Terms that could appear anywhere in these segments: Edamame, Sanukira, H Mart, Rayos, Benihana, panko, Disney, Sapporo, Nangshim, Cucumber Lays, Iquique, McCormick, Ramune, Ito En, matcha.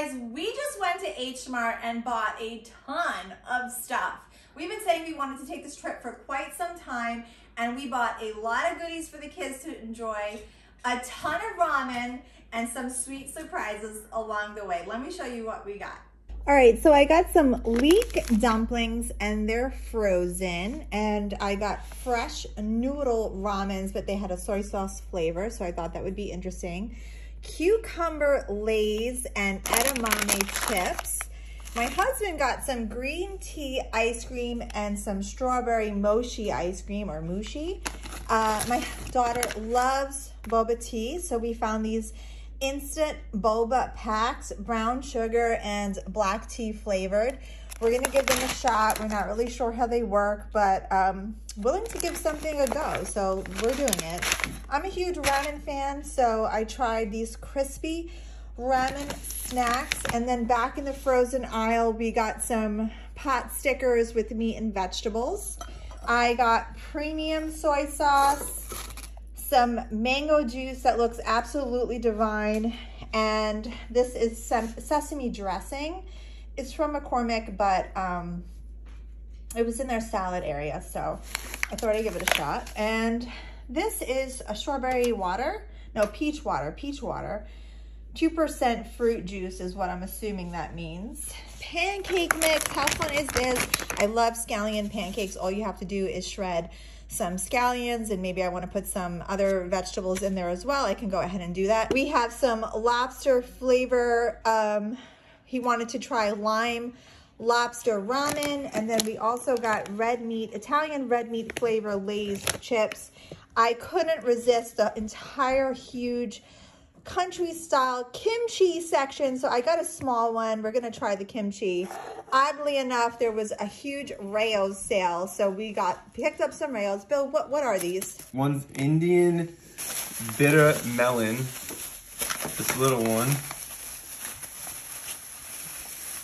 guys, we just went to H Mart and bought a ton of stuff. We've been saying we wanted to take this trip for quite some time, and we bought a lot of goodies for the kids to enjoy, a ton of ramen, and some sweet surprises along the way. Let me show you what we got. All right, so I got some leek dumplings and they're frozen, and I got fresh noodle ramens, but they had a soy sauce flavor, so I thought that would be interesting. Cucumber Lays and edamame chips. My husband got some green tea ice cream and some strawberry mochi ice cream or mushi. My daughter loves boba tea, so we found these instant boba packs, brown sugar and black tea flavored. We're gonna give them a shot. We're not really sure how they work, but willing to give something a go, so we're doing it. I'm a huge ramen fan, so I tried these crispy ramen snacks, and then back in the frozen aisle, we got some pot stickers with meat and vegetables. I got premium soy sauce, some mango juice that looks absolutely divine, and this is some sesame dressing. It's from McCormick, but it was in their salad area, so I thought I'd give it a shot. And this is a strawberry water, no, peach water. 2% fruit juice is what I'm assuming that means. Pancake mix, how fun is this? I love scallion pancakes. All you have to do is shred some scallions, and maybe I want to put some other vegetables in there as well. I can go ahead and do that. We have some lobster flavor. He wanted to try lime lobster ramen, and then we also got red meat, Italian red meat flavor Lay's chips. I couldn't resist the entire huge country style kimchi section, so I got a small one. We're gonna try the kimchi. Oddly enough, there was a huge Rayos sale, so we picked up some Rayos. Bill, what are these? One's Indian bitter melon, this little one.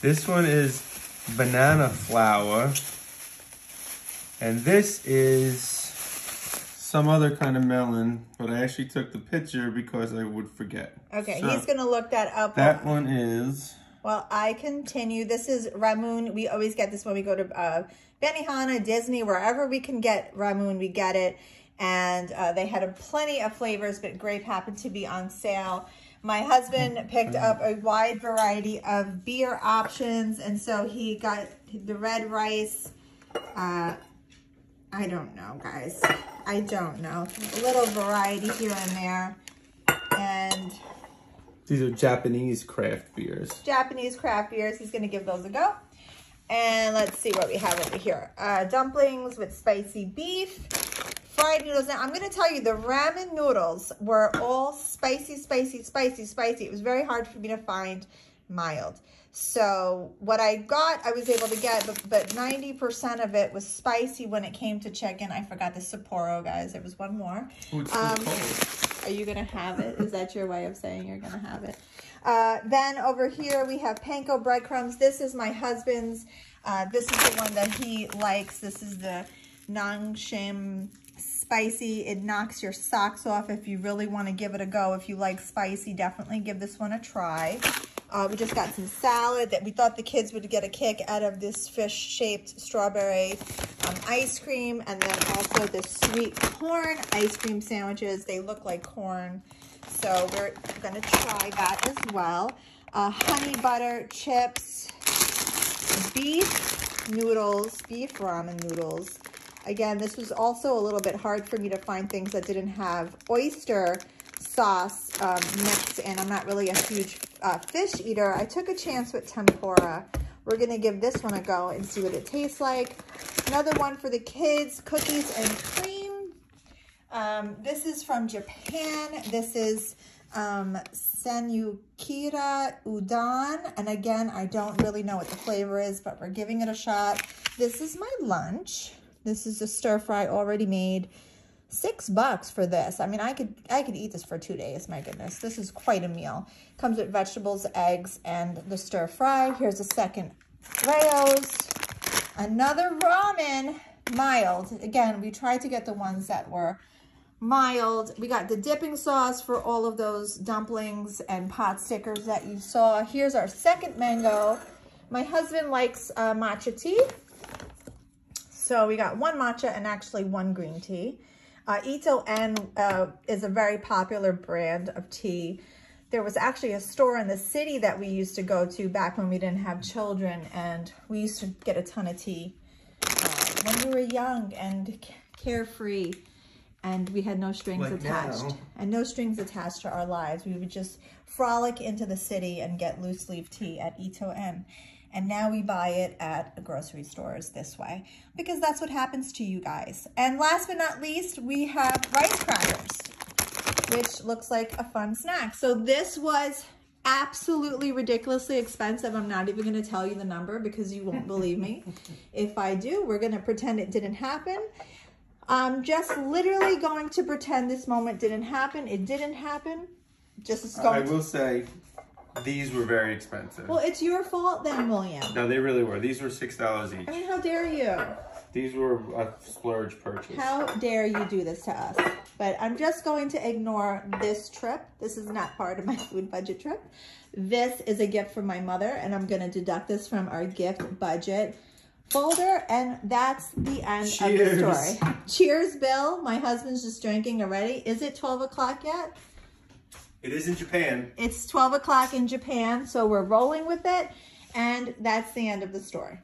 This one is banana flour, and this is some other kind of melon, but I actually took the picture because I would forget. Okay, so he's gonna look that up. That one is, well, I continue. This is Ramune. We always get this when we go to Benihana, Disney, wherever we can get Ramune, we get it. And they had plenty of flavors, but grape happened to be on sale. My husband picked up a wide variety of beer options, and so he got the red rice. I don't know, guys. I don't know. A little variety here and there. And these are Japanese craft beers. Japanese craft beers. He's going to give those a go. And let's see what we have over here. Dumplings with spicy beef. Fried noodles. Now, I'm going to tell you, the ramen noodles were all spicy, spicy, spicy, spicy. It was very hard for me to find mild. So what I got, I was able to get, but 90% of it was spicy when it came to chicken. I forgot the Sapporo, guys. There was one more. Ooh, are you going to have it? Is that your way of saying you're going to have it? Then over here, we have panko breadcrumbs. This is my husband's. This is the one that he likes. This is the Nangshim spicy. It knocks your socks off if you really want to give it a go. If you like spicy, definitely give this one a try. We just got some salad that we thought the kids would get a kick out of, this fish-shaped strawberry ice cream, and then also the sweet corn ice cream sandwiches. They look like corn, so we're going to try that as well. Honey butter chips, beef noodles, beef ramen noodles. Again, this was also a little bit hard for me to find things that didn't have oyster sauce mixed in. I'm not really a huge fish eater. I took a chance with tempura. We're gonna give this one a go and see what it tastes like. Another one for the kids, cookies and cream. This is from Japan. This is Sanukira udon, and again, I don't really know what the flavor is, but we're giving it a shot. This is my lunch. This is a stir fry already made. $6 for this. I mean, I could eat this for 2 days. My goodness, this is quite a meal. Comes with vegetables, eggs, and the stir fry. Here's a second Rayos. Another ramen, mild. Again, we tried to get the ones that were mild. We got the dipping sauce for all of those dumplings and pot stickers that you saw. Here's our second mango. My husband likes matcha tea. So we got one matcha and actually one green tea. Ito En is a very popular brand of tea. There was actually a store in the city that we used to go to back when we didn't have children, and we used to get a ton of tea when we were young and carefree, and we had no strings attached. And no strings attached to our lives. We would just frolic into the city and get loose leaf tea at Ito En. And now we buy it at grocery stores this way, because that's what happens to you guys. And last but not least, we have rice crackers, which looks like a fun snack. So this was absolutely ridiculously expensive. I'm not even going to tell you the number because you won't believe me. If I do, we're going to pretend it didn't happen. I'm just literally going to pretend this moment didn't happen. It didn't happen. Just going I will say... These were very expensive. Well, it's your fault then, William. No, they really were. These were $6 each. I mean, how dare you? These were a splurge purchase. How dare you do this to us? But I'm just going to ignore this trip. This is not part of my food budget trip. This is a gift from my mother, and I'm going to deduct this from our gift budget folder, and that's the end Cheers. Of the story. Cheers, Bill. My husband's just drinking already. Is it 12 o'clock yet? It is in Japan. It's 12 o'clock in Japan, so we're rolling with it. And that's the end of the story.